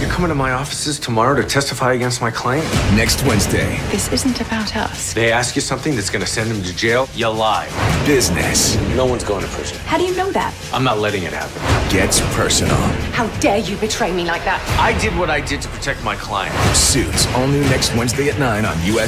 You're coming to my offices tomorrow to testify against my client? Next Wednesday. This isn't about us. They ask you something that's going to send them to jail, you lie. Business. No one's going to prison. How do you know that? I'm not letting it happen. Gets personal. How dare you betray me like that? I did what I did to protect my client. Suits, all new next Wednesday at 9 on US.